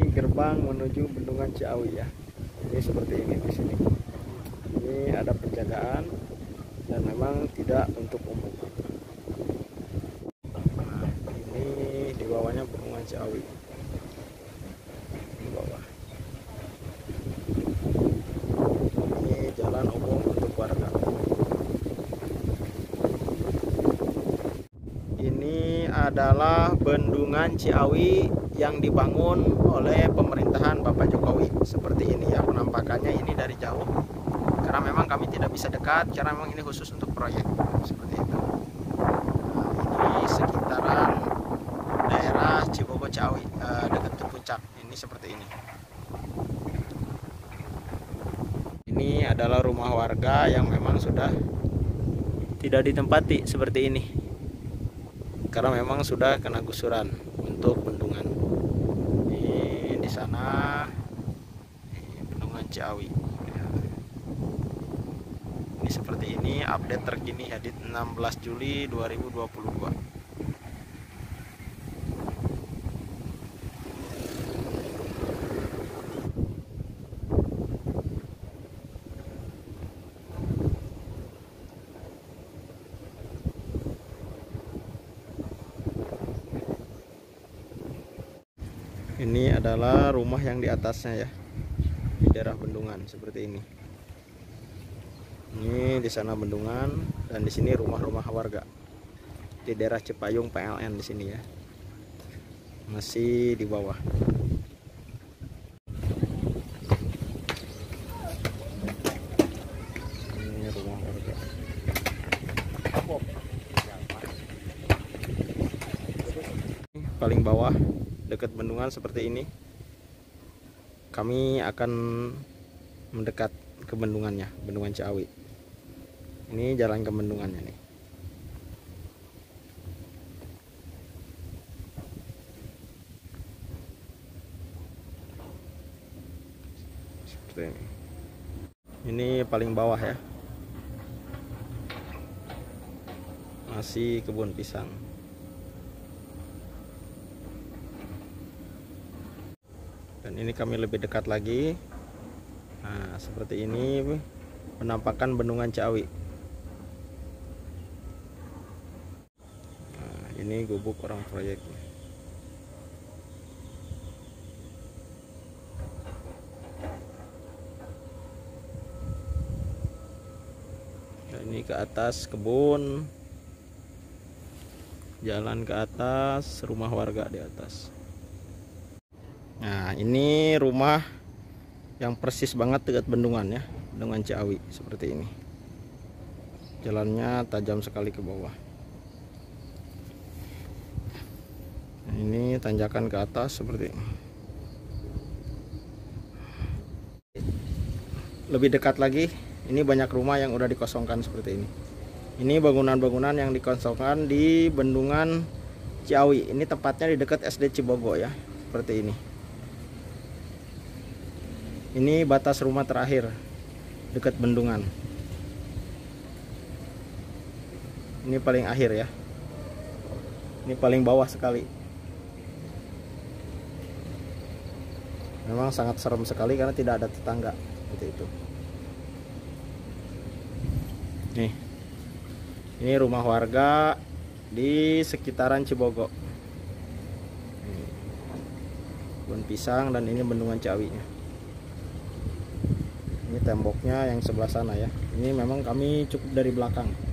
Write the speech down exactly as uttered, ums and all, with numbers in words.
Ini gerbang menuju Bendungan Ciawi ya. Ini seperti ini di sini. Ini ada penjagaan dan memang tidak untuk umum. Ini di bawahnya Bendungan Ciawi. Di bawah. Ini jalan umum untuk warga. Ini adalah Bendungan Ciawi yang dibangun oleh pemerintahan Bapak Jokowi. Seperti ini ya penampakannya, ini dari jauh, karena memang kami tidak bisa dekat, karena memang ini khusus untuk proyek seperti itu. Nah, ini sekitaran daerah Cibogo Ciawi, eh, dekat ke Puncak. Ini seperti ini. Ini adalah rumah warga yang memang sudah tidak ditempati seperti ini, karena memang sudah kena gusuran untuk bendungan. Sana Bendungan Ciawi ya. Ini seperti ini update terkini edit enam belas Juli dua ribu dua puluh dua. Ini adalah rumah yang di atasnya ya, di daerah bendungan seperti ini. Ini di sana bendungan dan di sini rumah-rumah warga di daerah Cepayung P L N di sini ya, masih di bawah. Ini rumah warga. Ini paling bawah. Dekat bendungan seperti ini, kami akan mendekat ke bendungannya, Bendungan Ciawi. Ini jalan ke bendungannya nih. Seperti ini. Ini paling bawah ya. Masih kebun pisang. Dan ini kami lebih dekat lagi. Nah, seperti ini penampakan Bendungan Ciawi. Nah, ini gubuk orang proyeknya. Dan ini ke atas kebun. Jalan ke atas, rumah warga di atas. Nah, ini rumah yang persis banget dekat bendungan ya, Bendungan Ciawi seperti ini. Jalannya tajam sekali ke bawah. Nah, ini tanjakan ke atas seperti ini. Lebih dekat lagi, ini banyak rumah yang udah dikosongkan seperti ini. Ini bangunan-bangunan yang dikosongkan di Bendungan Ciawi. Ini tepatnya di dekat S D Cibogo ya, seperti ini. Ini batas rumah terakhir dekat bendungan. Ini paling akhir ya. Ini paling bawah sekali. Memang sangat serem sekali karena tidak ada tetangga seperti itu. Nih. Ini rumah warga di sekitaran Cibogo. Kebun pisang dan ini Bendungan Ciawinya. Ini temboknya yang sebelah sana ya. Ini memang kami cukup dari belakang.